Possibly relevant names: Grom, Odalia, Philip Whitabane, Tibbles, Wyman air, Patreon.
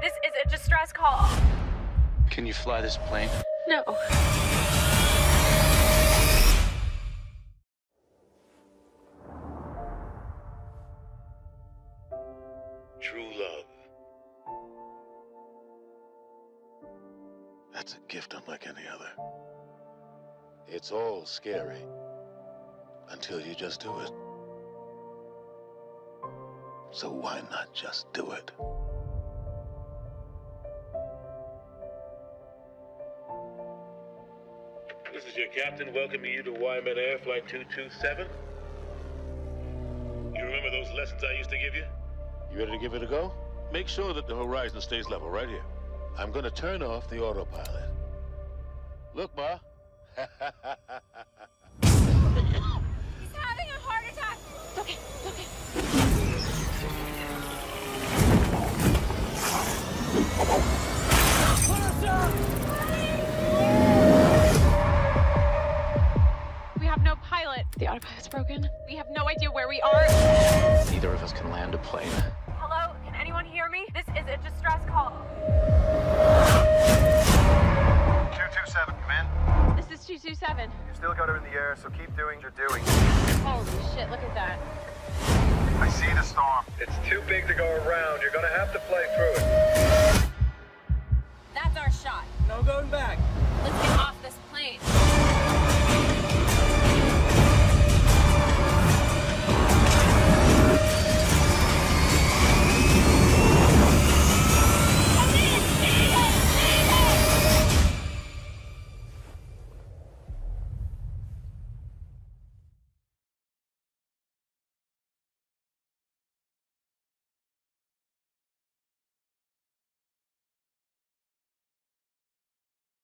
This is a distress call. Can you fly this plane? No. True love. That's a gift unlike any other. It's all scary until you just do it. So why not just do it? This is your captain welcoming you to Wyman Air Flight 227. You remember those lessons I used to give you? You ready to give it a go? Make sure that the horizon stays level right here. I'm gonna turn off the autopilot. Look, Ma. The autopilot's broken. We have no idea where we are. Neither of us can land a plane. Hello? Can anyone hear me? This is a distress call. 227, come in. This is 227. You still got her in the air, so keep doing what you're doing. Holy shit, look at that. I see the storm. It's too big to go around. You're gonna have to play through it. That's our shot. No going back. Let's get off this plane.